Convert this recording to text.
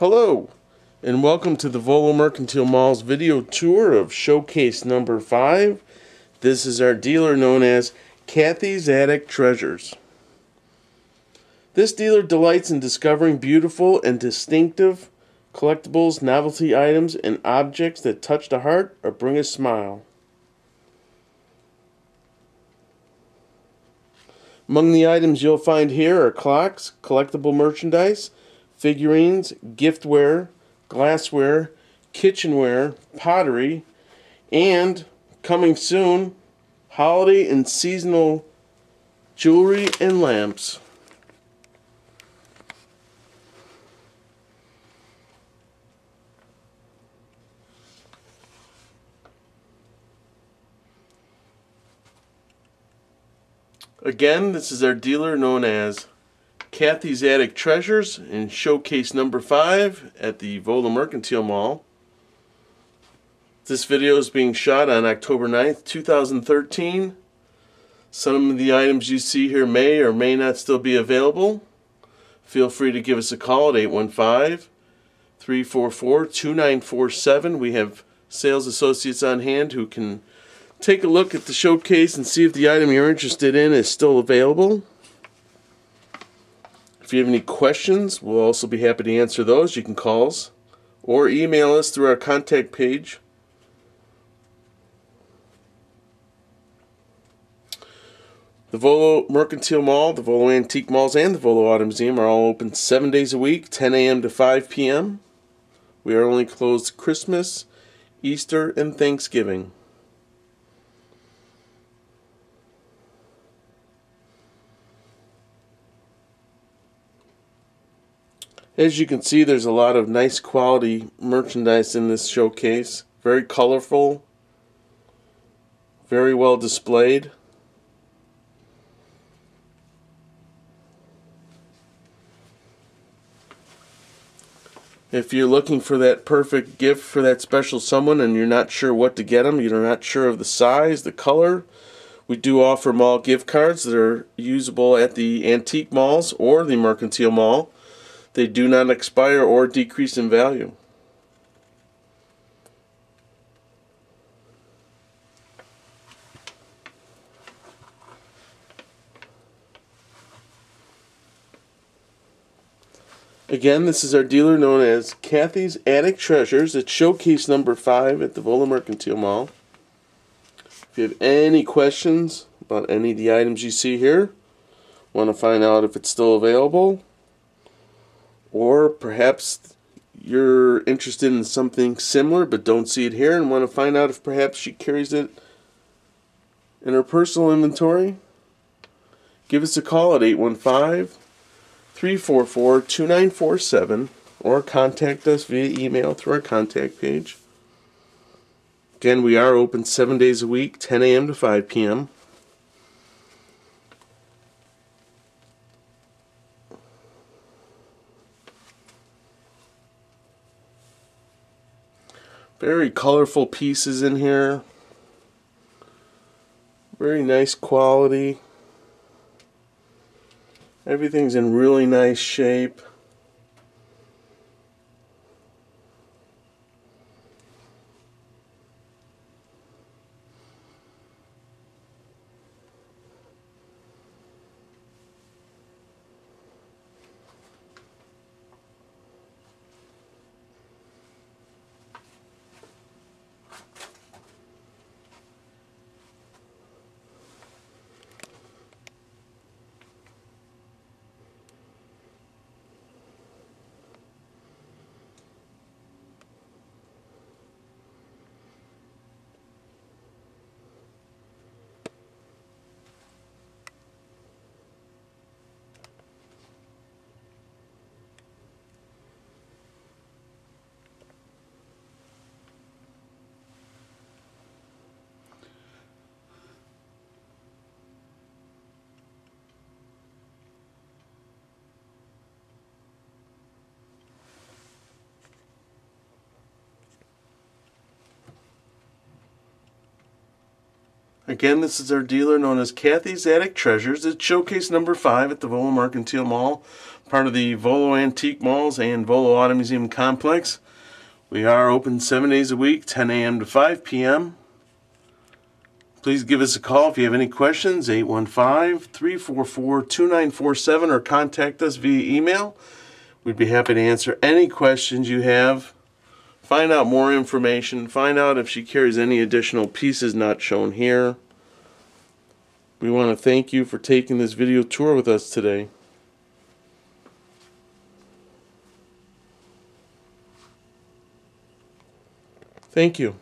Hello, and welcome to the Volo Mercantile Mall's video tour of showcase number 5. This is our dealer known as Cathy's Attic Treasures. This dealer delights in discovering beautiful and distinctive collectibles, novelty items, and objects that touch the heart or bring a smile. Among the items you'll find here are clocks, collectible merchandise, figurines, giftware, glassware, kitchenware, pottery, and, coming soon, holiday and seasonal jewelry and lamps. Again, this is our dealer known as Cathy's Attic Treasures in showcase number 5 at the Volo Mercantile Mall. This video is being shot on October 9th, 2013. Some of the items you see here may or may not still be available. Feel free to give us a call at 815-344-2947. We have sales associates on hand who can take a look at the showcase and see if the item you're interested in is still available. If you have any questions, we'll also be happy to answer those. You can call us or email us through our contact page. The Volo Mercantile Mall, the Volo Antique Malls, and the Volo Auto Museum are all open 7 days a week, 10 a.m. to 5 p.m. We are only closed Christmas, Easter, and Thanksgiving. As you can see, there's a lot of nice quality merchandise in this showcase. Very colorful, very well displayed. If you're looking for that perfect gift for that special someone and you're not sure what to get them, you're not sure of the size, the color, we do offer mall gift cards that are usable at the antique malls or the mercantile mall. They do not expire or decrease in value. Again, this is our dealer known as Cathy's Attic Treasures at showcase number 5 at the Volo Mercantile Mall. If you have any questions about any of the items you see here, want to find out if it's still available, or perhaps you're interested in something similar but don't see it here and want to find out if perhaps she carries it in her personal inventory, give us a call at 815-344-2947 or contact us via email through our contact page. Again, we are open 7 days a week, 10 a.m. to 5 p.m. Very colorful pieces in here. Very nice quality. Everything's in really nice shape. Again, this is our dealer known as Cathy's Attic Treasures. It's showcase number 5 at the Volo Mercantile Mall, part of the Volo Antique Malls and Volo Auto Museum complex. We are open 7 days a week, 10 a.m. to 5 p.m. Please give us a call if you have any questions, 815-344-2947, or contact us via email. We'd be happy to answer any questions you have. Find out more information. Find out if she carries any additional pieces not shown here. We want to thank you for taking this video tour with us today. Thank you.